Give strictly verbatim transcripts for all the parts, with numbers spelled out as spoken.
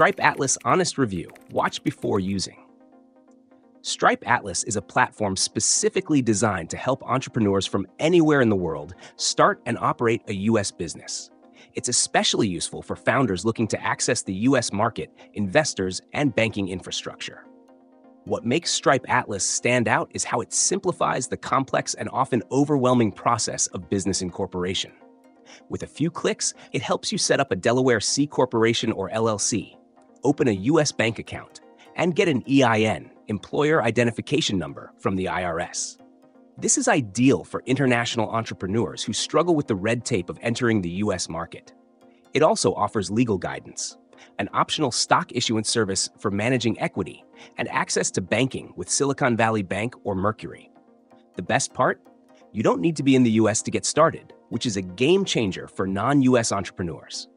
Stripe Atlas Honest Review, watch before using. Stripe Atlas is a platform specifically designed to help entrepreneurs from anywhere in the world start and operate a U S business. It's especially useful for founders looking to access the U S market, investors, and banking infrastructure. What makes Stripe Atlas stand out is how it simplifies the complex and often overwhelming process of business incorporation. With a few clicks, it helps you set up a Delaware C Corporation or L L C, open a U S bank account, and get an E I N, Employer Identification Number, from the I R S. This is ideal for international entrepreneurs who struggle with the red tape of entering the U S market. It also offers legal guidance, an optional stock issuance service for managing equity, and access to banking with Silicon Valley Bank or Mercury. The best part? You don't need to be in the U S to get started, which is a game changer for non-U S entrepreneurs.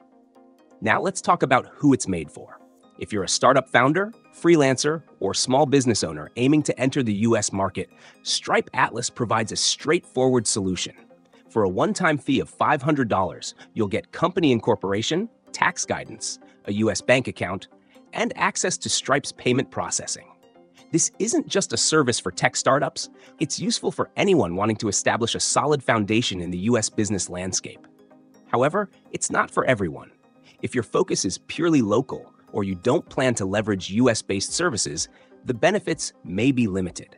Now let's talk about who it's made for. If you're a startup founder, freelancer, or small business owner aiming to enter the U S market, Stripe Atlas provides a straightforward solution. For a one-time fee of five hundred dollars, you'll get company incorporation, tax guidance, a U S bank account, and access to Stripe's payment processing. This isn't just a service for tech startups, it's useful for anyone wanting to establish a solid foundation in the U S business landscape. However, it's not for everyone. If your focus is purely local or you don't plan to leverage U S-based services, the benefits may be limited.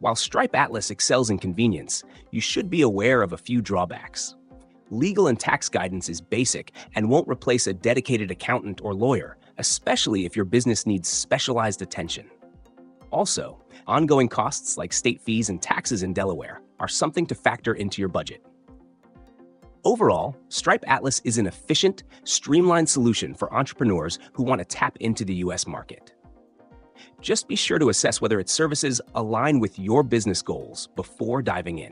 While Stripe Atlas excels in convenience, you should be aware of a few drawbacks. Legal and tax guidance is basic and won't replace a dedicated accountant or lawyer, especially if your business needs specialized attention. Also, ongoing costs like state fees and taxes in Delaware are something to factor into your budget. Overall, Stripe Atlas is an efficient, streamlined solution for entrepreneurs who want to tap into the U S market. Just be sure to assess whether its services align with your business goals before diving in.